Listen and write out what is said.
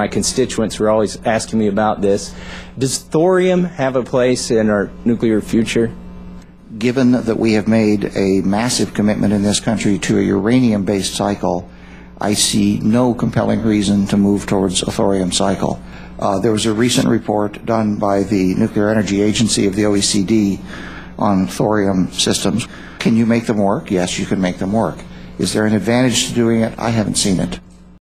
my constituents were always asking me about this. Does thorium have a place in our nuclear future? Given that we have made a massive commitment in this country to a uranium-based cycle, I see no compelling reason to move towards a thorium cycle. There was a recent report done by the Nuclear Energy Agency of the OECD on thorium systems. Can you make them work? Yes, you can make them work. Is there an advantage to doing it? I haven't seen it.